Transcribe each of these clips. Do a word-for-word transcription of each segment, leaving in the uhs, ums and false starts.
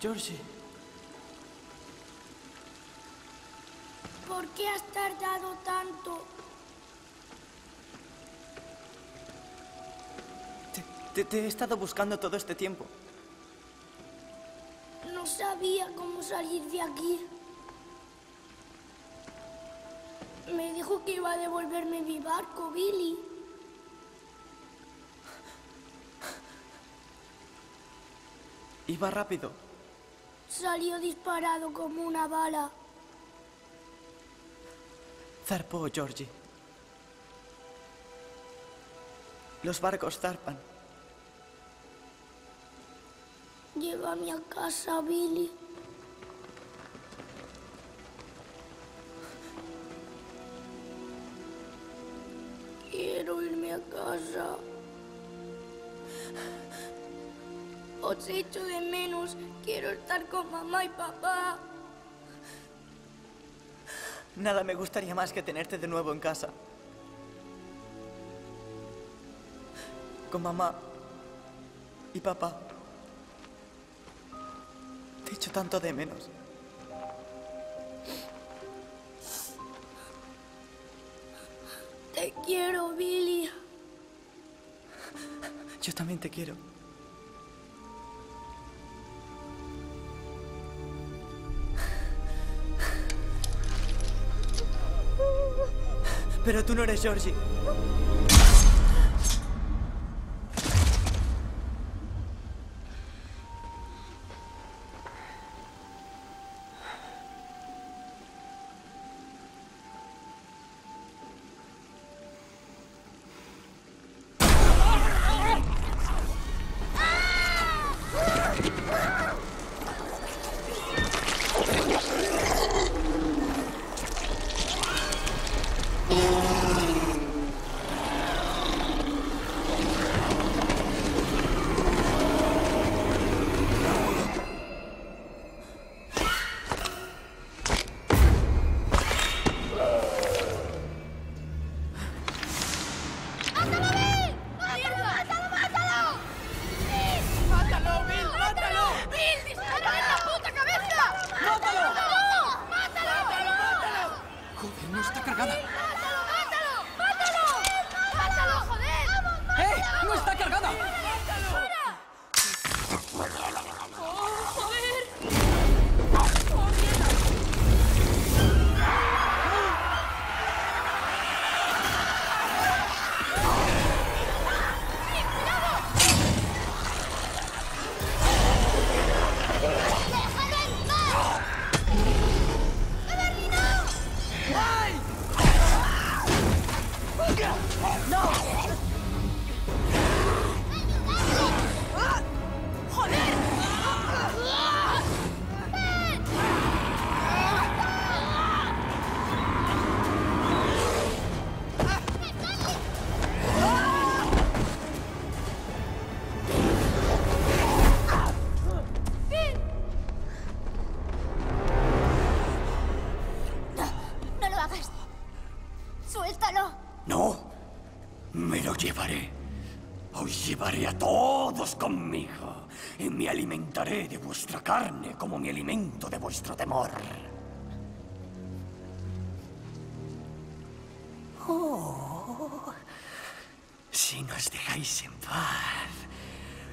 Georgie. ¿Por qué has tardado tanto? Te, te, te he estado buscando todo este tiempo. No sabía cómo salir de aquí. Me dijo que iba a devolverme mi barco, Billy. Iba rápido. Salió disparado como una bala. Zarpó, Georgie. Los barcos zarpan. Llévame a casa, Billy. Quiero irme a casa. Os echo de menos. Quiero estar con mamá y papá. Nada me gustaría más que tenerte de nuevo en casa. Con mamá y papá. Te echo tanto de menos. Te quiero, Billy. Yo también te quiero. Pero tú no eres Georgie. Conmigo y me alimentaré de vuestra carne como me alimento de vuestro temor. Oh, si nos dejáis en paz,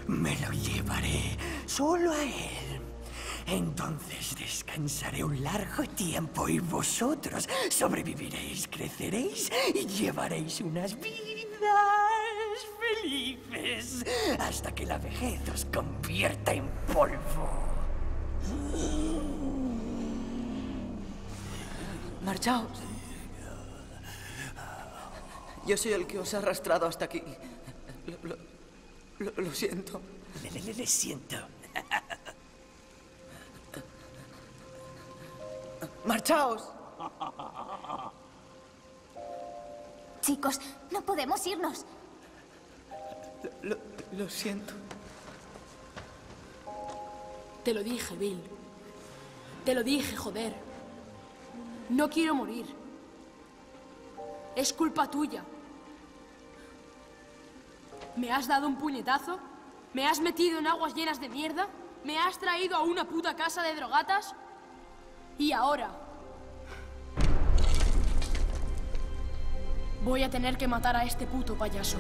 me lo llevaré solo a él. Entonces descansaré un largo tiempo y vosotros sobreviviréis, creceréis y llevaréis unas vidas felices hasta que la vejez os convierta en polvo. Marchaos. Yo soy el que os ha arrastrado hasta aquí. Lo, lo, lo, lo siento. Le, le, le, le siento. Marchaos. Chicos, no podemos irnos. Lo, lo siento. Te lo dije, Bill. Te lo dije, joder. No quiero morir. Es culpa tuya. Me has dado un puñetazo, me has metido en aguas llenas de mierda, me has traído a una puta casa de drogatas y ahora voy a tener que matar a este puto payaso.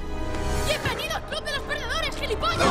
¡Bienvenido al Club de los Perdedores, gilipollas!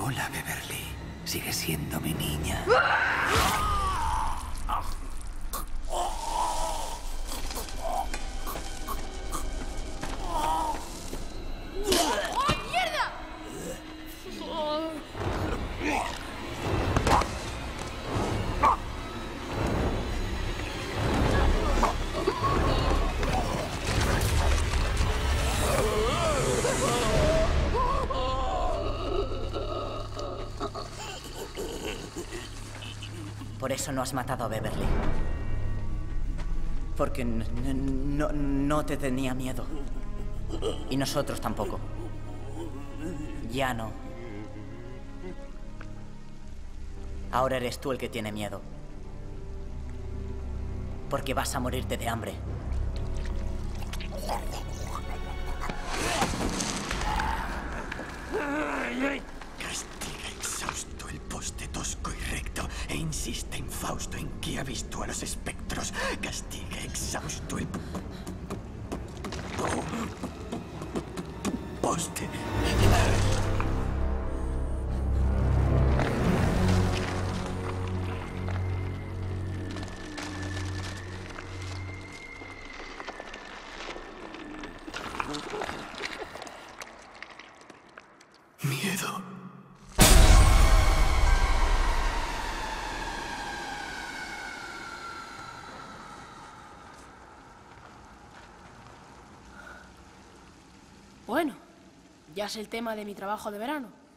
Hola, Beverly. Sigue siendo mi niña. Por eso no has matado a Beverly. Porque no, no te tenía miedo. Y nosotros tampoco. Ya no. Ahora eres tú el que tiene miedo. Porque vas a morirte de hambre. Castiga exhausto el poste tosco y recto e insiste en Fausto en que ha visto a los espectros. Castiga exhausto el poste. Miedo. Bueno, ya es el tema de mi trabajo de verano.